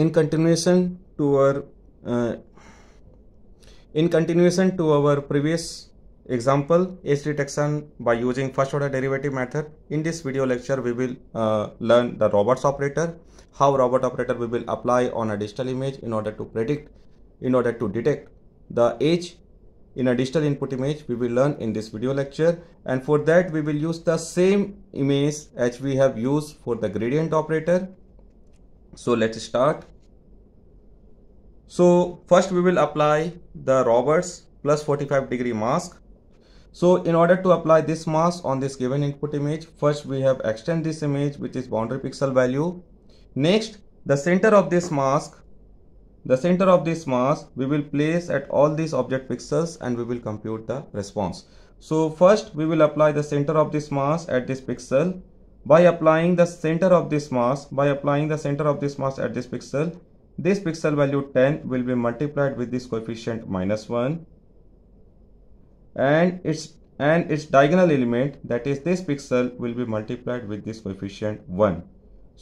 In continuation to our previous example, age detection by using first order derivative method, in this video lecture we will learn the Roberts operator, how Roberts operator we will apply on a digital image in order to detect the age in a digital input image. We will learn in this video lecture, and for that we will use the same image as we have used for the gradient operator. So let's start. So first we will apply the Roberts +45 degree mask. So in order to apply this mask on this given input image, first we have extend this image, which is boundary pixel value. Next, the center of this mask we will place at all these object pixels, and we will compute the response. So first we will apply the center of this mask at this pixel. By applying the center of this mask at this pixel, this pixel value 10 will be multiplied with this coefficient -1, and its diagonal element, that is this pixel, will be multiplied with this coefficient 1.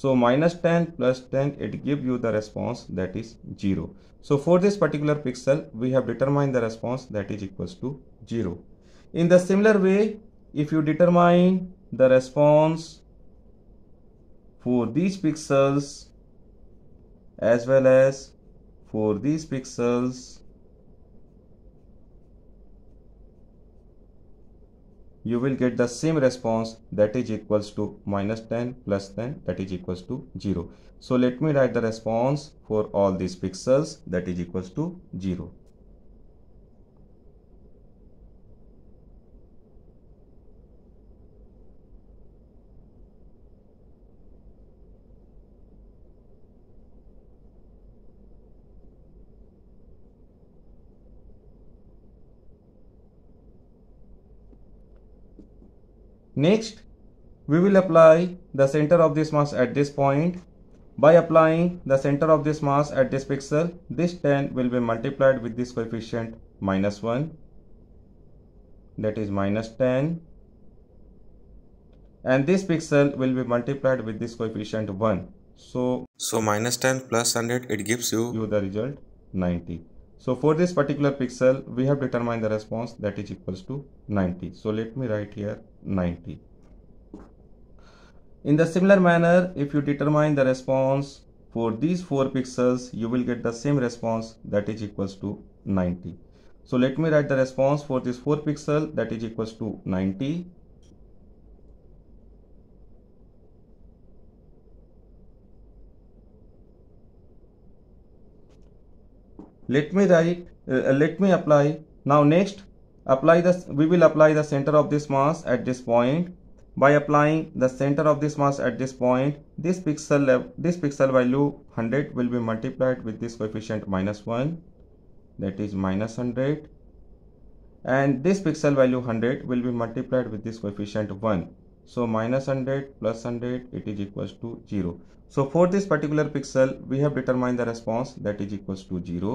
So -10 + 10, it gives you the response that is 0. So for this particular pixel, we have determined the response that is equals to 0. In the similar way, if you determine the response for these pixels as well as for these pixels, you will get the same response, that is equals to -10 + 10, that is equals to 0. So let me write the response for all these pixels, that is equals to 0. Next, we will apply the center of this mask at this point. By applying the center of this mask at this pixel, this 10 will be multiplied with this coefficient -1, that is -10, and this pixel will be multiplied with this coefficient 1. So -10 + 100, it gives you the result 90. So for this particular pixel, we have determined the response, that is equals to 90. So let me write here 90. In the similar manner, if you determine the response for these 4 pixels, you will get the same response, that is equals to 90. So let me write the response for this 4 pixel, that is equals to 90. Next we will apply the center of this mask at this point. By applying the center of this mask at this point, this pixel value 100 will be multiplied with this coefficient -1, that is -100, and this pixel value 100 will be multiplied with this coefficient 1. So -100 + 100, it is equals to 0. So for this particular pixel, we have determined the response, that is equals to 0.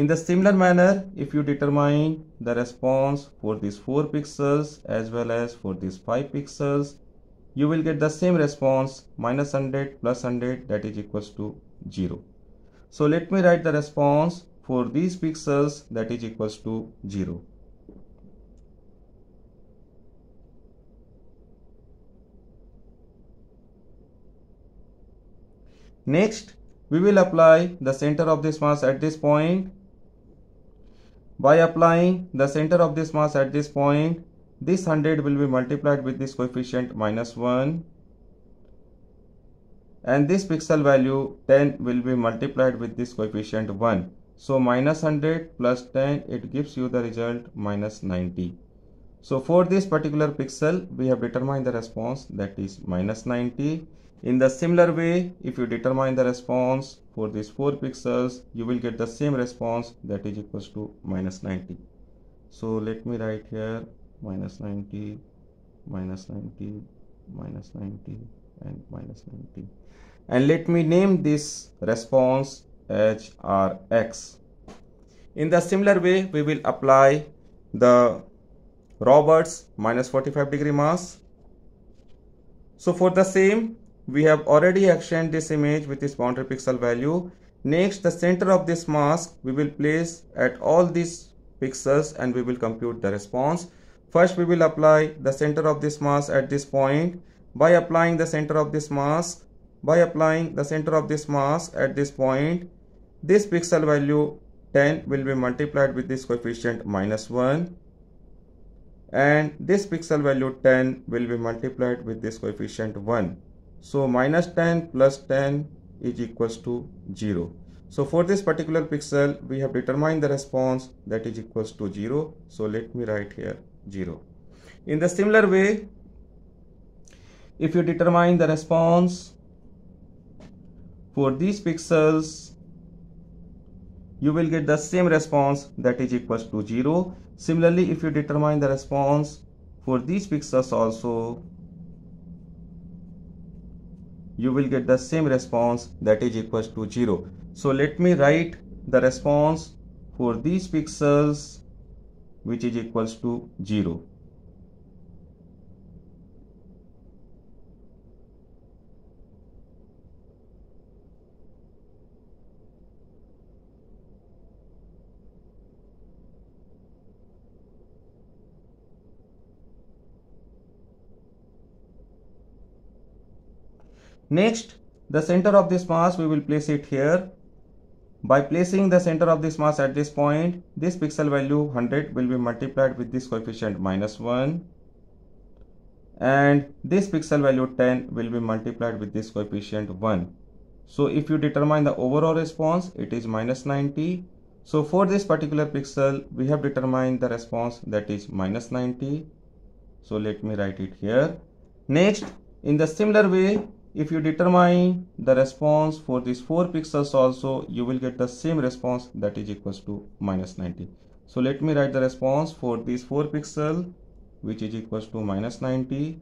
In the similar manner, if you determine the response for these 4 pixels as well as for these 5 pixels, you will get the same response, -100 + 100, that is equals to 0. So let me write the response for these pixels, that is equals to 0. Next, we will apply the center of this mask at this point. By applying the center of this mask at this point, this 100 will be multiplied with this coefficient -1, and this pixel value 10 will be multiplied with this coefficient 1. So -100 + 10, it gives you the result -90. So for this particular pixel, we have determined the response, that is -90. In the similar way, if you determine the response for these 4 pixels, you will get the same response, that is equals to -90. So let me write here -90, -90, -90, and -90, and let me name this response as Rx. In the similar way, we will apply the Roberts -45 degree mask. So for the same, we have already actioned this image with this boundary pixel value, Next, the center of this mask we will place at all these pixels and we will compute the response. First, we will apply the center of this mask at this point. By applying the center of this mask at this point, this pixel value 10 will be multiplied with this coefficient -1, and this pixel value 10 will be multiplied with this coefficient 1. So -10 + 10 is equals to 0. So for this particular pixel, we have determined the response that is equals to 0. So let me write here 0. In the similar way, if you determine the response for these pixels, you will get the same response that is equals to 0. Similarly, if you determine the response for these pixels also, you will get the same response that is equals to 0. So let me write the response for these pixels, which is equals to 0. Next, the center of this mask we will place it here. By placing the center of this mask at this point, this pixel value 100 will be multiplied with this coefficient -1, and this pixel value 10 will be multiplied with this coefficient 1. So if you determine the overall response, it is -90. So for this particular pixel, we have determined the response that is -90. So let me write it here. Next, in the similar way, if you determine the response for these 4 pixels also, you will get the same response that is equals to -90. So let me write the response for these 4 pixels, which is equals to -90.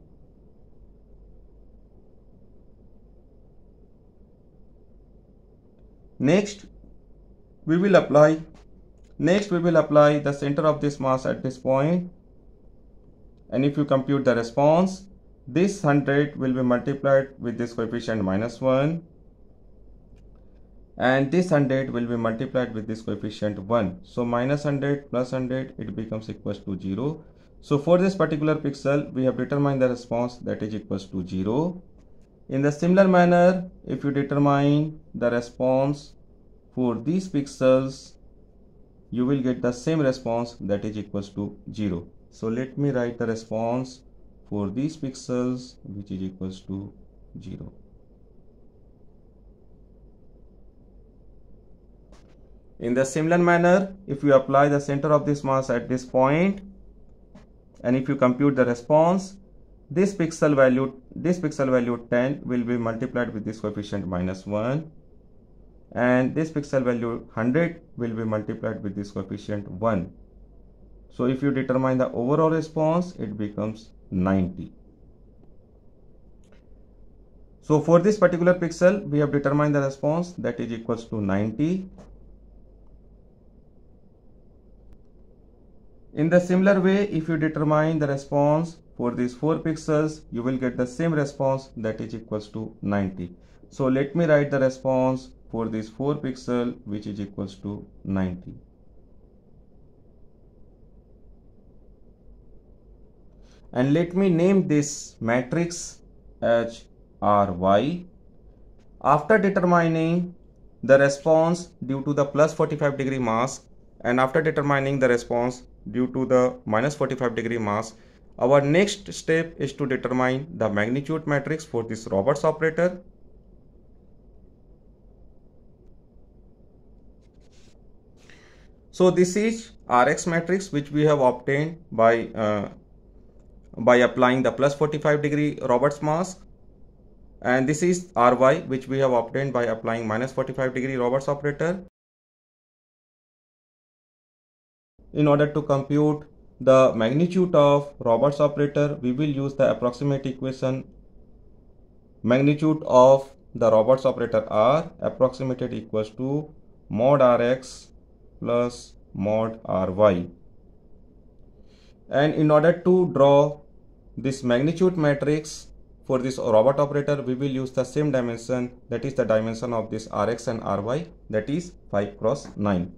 Next we will apply the center of this mask at this point, and if you compute the response, this 100 will be multiplied with this coefficient -1, and this 100 will be multiplied with this coefficient 1. So -100 + 100, it becomes equals to 0. So for this particular pixel, we have determined the response that is equals to 0. In the similar manner, if you determine the response for these pixels, you will get the same response that is equals to 0. So let me write the response for these pixels, which is equals to 0. In the similar manner, if you apply the center of this mask at this point, and if you compute the response, this pixel value 10 will be multiplied with this coefficient -1, and this pixel value 100 will be multiplied with this coefficient 1. So if you determine the overall response, it becomes 90. So for this particular pixel, we have determined the response that is equals to 90. In the similar way, if you determine the response for these 4 pixels, you will get the same response that is equals to 90. So let me write the response for these 4 pixels, which is equals to 90. And let me name this matrix as Ry. After determining the response due to the +45 degree mask, and after determining the response due to the -45 degree mask, our next step is to determine the magnitude matrix for this Roberts operator. So this is Rx matrix, which we have obtained by applying the +45 degree Roberts mask, and this is Ry, which we have obtained by applying -45 degree Roberts operator. In order to compute the magnitude of Roberts operator, we will use the approximate equation. Magnitude of the Roberts operator R approximated equals to mod Rx + mod Ry. And in order to draw this magnitude matrix For this robot operator, we will use the same dimension, that is the dimension of this Rx and Ry, that is 5 cross 9.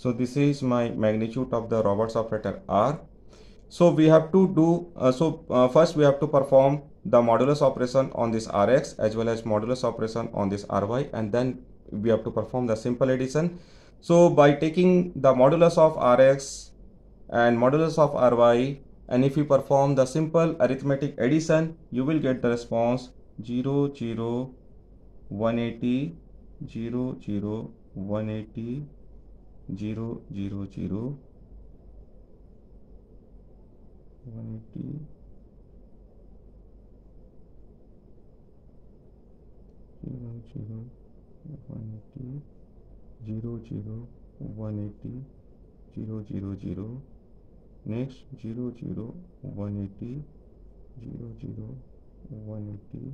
So this is my magnitude of the Roberts operator R. So we have to do, first we have to perform the modulus operation on this Rx as well as modulus operation on this Ry, and then we have to perform the simple addition. So by taking the modulus of Rx and modulus of Ry, and if you perform the simple arithmetic addition, you will get the response 0, 0, 180, 0, 0, 180. 0, 0, 0, 180, 0, 0, 180, 0, 0, 180, 0, 0, 0, next 0, 0, 180, 0, 0, 180,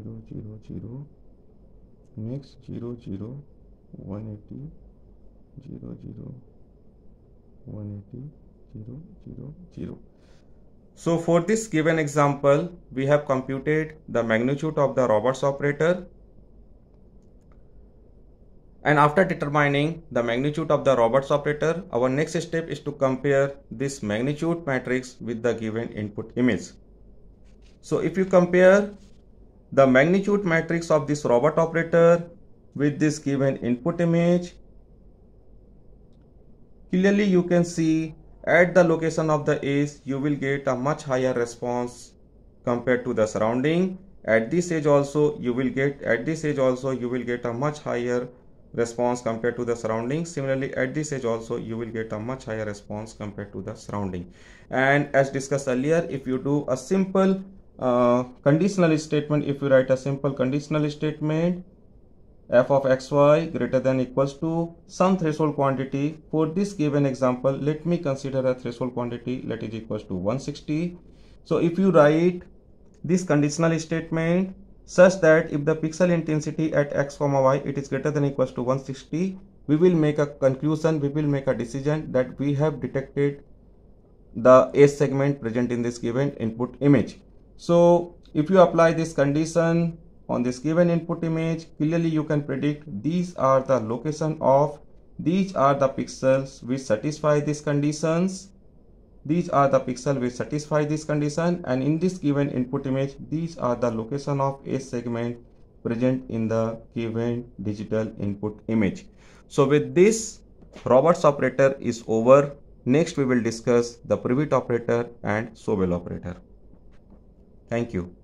0, 0, 0, next 0, 0, 180, 0, 0, 180, 0, 0, 0. So for this given example, we have computed the magnitude of the Roberts operator. And after determining the magnitude of the Roberts operator, our next step is to compare this magnitude matrix with the given input image. So if you compare the magnitude matrix of this Roberts operator with this given input image, clearly you can see at the location of the edge you will get a much higher response compared to the surrounding. At this edge also you will get a much higher response compared to the surrounding. Similarly, at this edge also you will get a much higher response compared to the surrounding. And as discussed earlier, if you do a simple conditional statement, if you write a simple conditional statement f of xy greater than equals to some threshold quantity, for this given example let me consider a threshold quantity that is equals to 160. So if you write this conditional statement such that if the pixel intensity at x comma y it is greater than equals to 160, we will make a conclusion, we will make a decision that we have detected the edge segment present in this given input image. So if you apply this condition on this given input image, clearly you can predict these are the location of, these are the pixels which satisfy these conditions, these are the pixels which satisfy this condition, and in this given input image these are the location of edge segment present in the given digital input image. So with this, Roberts operator is over. Next we will discuss the Privet operator and Sobel operator. Thank you.